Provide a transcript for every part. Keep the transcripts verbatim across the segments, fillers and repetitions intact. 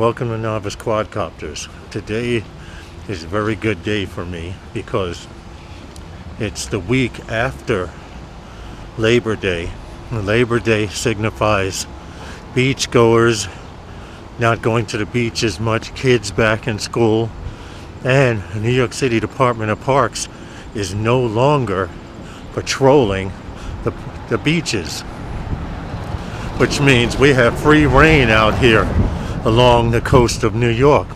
Welcome to Novice Quadcopters. Today is a very good day for me because it's the week after Labor Day. Labor Day signifies beachgoers not going to the beach as much, kids back in school, and the New York City Department of Parks is no longer patrolling the, the beaches, which means we have free reign out here along the coast of New York,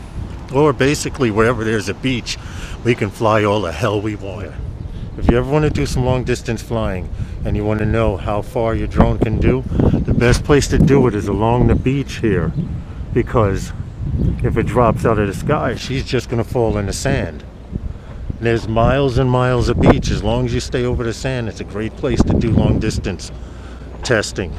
or basically wherever there's a beach we can fly all the hell we want. If you ever want to do some long distance flying and you want to know how far your drone can do, the best place to do it is along the beach here, because if it drops out of the sky she's just gonna fall in the sand. And there's miles and miles of beach. As long as you stay over the sand, it's a great place to do long distance testing.